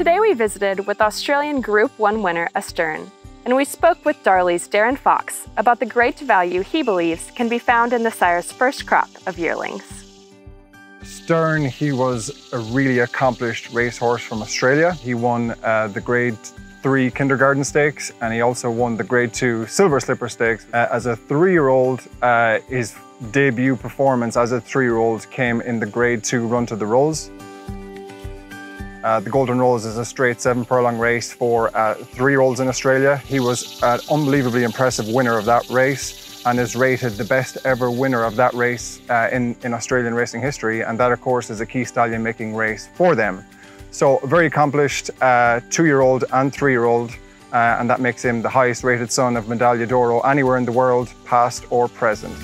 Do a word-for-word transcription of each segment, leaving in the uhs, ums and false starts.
Today we visited with Australian Group one winner Astern, and we spoke with Darley's Darren Fox about the great value he believes can be found in the sire's first crop of yearlings. Astern, he was a really accomplished racehorse from Australia. He won uh, the grade three Kindergarten Stakes, and he also won the grade two Silver Slipper Stakes. Uh, as a three-year-old, uh, his debut performance as a three-year-old came in the grade two Run to the Rose. Uh, the Golden Rose is a straight seven furlong race for uh, three-year-olds in Australia. He was an unbelievably impressive winner of that race and is rated the best ever winner of that race uh, in, in Australian racing history. And that, of course, is a key stallion-making race for them. So very accomplished uh, two-year-old and three-year-old, uh, and that makes him the highest-rated son of Medaglia d'Oro anywhere in the world, past or present.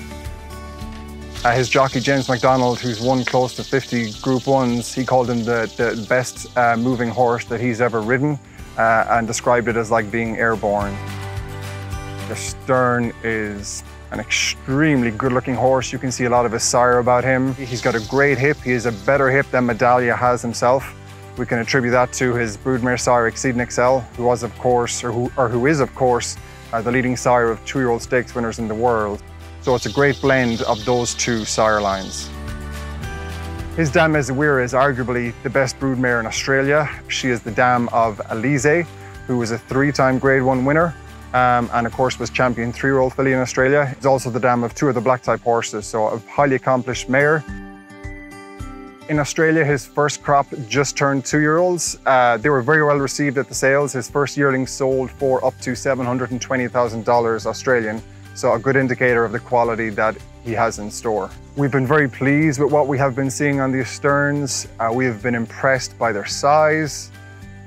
Uh, his jockey, James McDonald, who's won close to fifty Group ones, he called him the, the best uh, moving horse that he's ever ridden uh, and described it as like being airborne. Astern is an extremely good-looking horse. You can see a lot of his sire about him. He's got a great hip. He has a better hip than Medaglia has himself. We can attribute that to his broodmare sire, Exceed and Excel, who was, of course, or who, or who is, of course, uh, the leading sire of two-year-old stakes winners in the world. So it's a great blend of those two sire lines. His dam Essaouira is arguably the best broodmare in Australia. She is the dam of Alizee, who was a three-time grade one winner, um, and of course was champion three-year-old filly in Australia. It's also the dam of two of the black type horses, so a highly accomplished mare. In Australia, his first crop just turned two-year-olds. Uh, they were very well received at the sales. His first yearling sold for up to seven hundred and twenty thousand dollars Australian. So a good indicator of the quality that he has in store. We've been very pleased with what we have been seeing on the Asterns. Uh, we have been impressed by their size.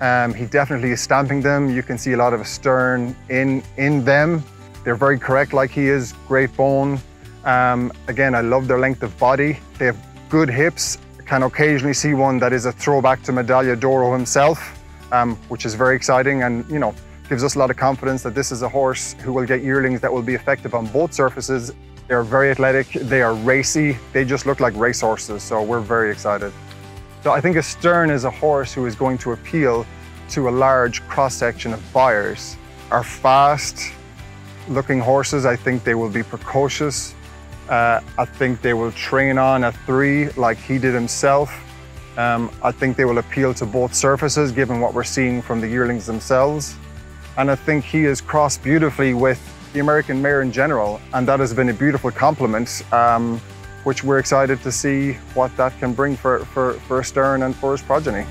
Um, he definitely is stamping them. You can see a lot of Astern in, in them. They're very correct like he is, great bone. Um, again, I love their length of body. They have good hips. I can occasionally see one that is a throwback to Medaglia d'Oro himself, um, which is very exciting and, you know, gives us a lot of confidence that this is a horse who will get yearlings that will be effective on both surfaces. They're very athletic, they are racy, they just look like racehorses, so we're very excited. So I think Astern is a horse who is going to appeal to a large cross-section of buyers. Our fast-looking horses, I think they will be precocious. Uh, I think they will train on a three like he did himself. Um, I think they will appeal to both surfaces, given what we're seeing from the yearlings themselves. And I think he is crossed beautifully with the American mare in general, and that has been a beautiful compliment, um, which we're excited to see what that can bring for, for, for Astern and for his progeny.